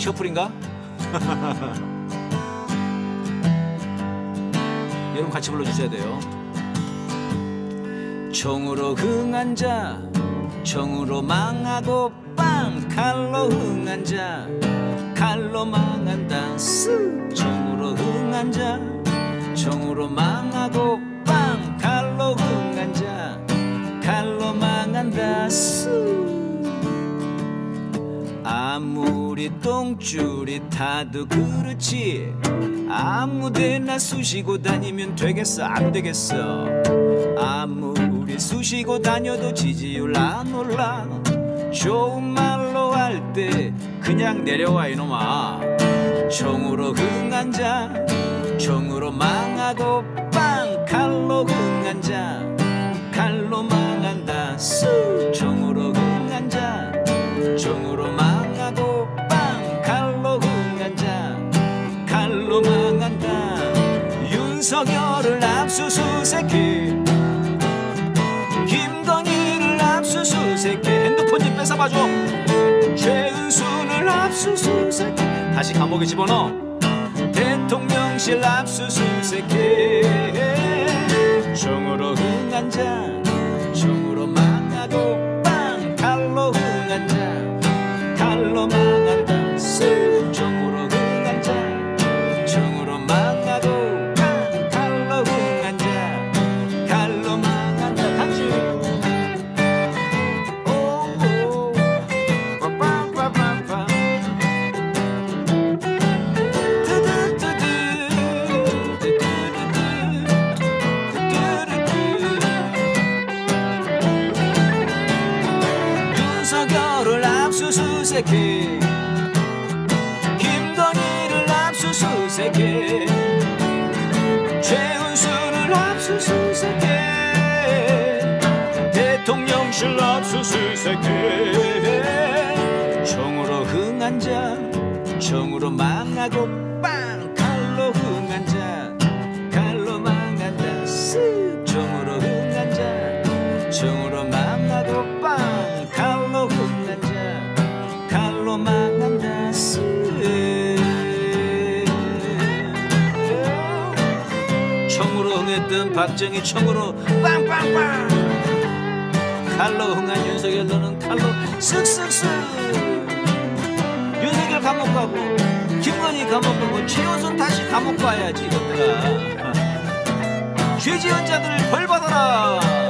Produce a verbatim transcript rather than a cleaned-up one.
셔플인가? 여러분 같이 불러주셔야 돼요. 총으로 흥한 자, 총으로 망하고 빵! 칼로 흥한 자, 칼로 망한다. 스! 총으로 흥한 자, 총으로 망하고 빵! 칼로 흥한 자, 칼로 망한다. 스! 아무리 똥줄이 타도 그렇지, 아무데나 쑤시고 다니면 되겠어? 안 되겠어. 아무리 쑤시고 다녀도 지지율 안 올라. 좋은 말로 할 때 그냥 내려와 이놈아. 총으로 흥한 자, 총으로 망하고 빵! 칼로 흥한 자, 칼로 망한다. 쑤! 총으로 흥한 자, 총으로 망하고 빵! 칼로 흥한 자, 칼로 망한다. 윤석열을 압수수색해, 김건희를 압수수색해. 핸드폰 좀 뺏어봐줘. 최은순을 압수수색해. 다시 감옥에 집어넣어. 대통령실 압수수색해. 총으로 흥한 자, 총으로 망하고 칼로 망한다. 수! 총으로 흥한 자, 총으로 망하고 빵! 칼로 흥한 자, 칼로 망한다. 같이 오오 빠빵빠빵빵 두두두두. 윤석열을 압수수색해, 김건희를 압수수색해, 최은순을 압수수색해, 대통령실 압수수색해. 총으로 흥한 자, 총으로 망하고 빵! 칼로 흥한 자, 칼로 망한다. 쓱! 총으로 흥한 자, 총으로 망하고 빵! 칼로 흥한 자, 칼로 망한다. 총으로 흥했던 박정희 총으로 빵빵빵, 칼로 흥한 윤석열 너는 칼로 쓱쓱쓱. 윤석열 감옥 가고, 김건희 감옥 가고, 최은순 다시 감옥 가야지. 이것들아, 죄지은 자들을 벌받아라.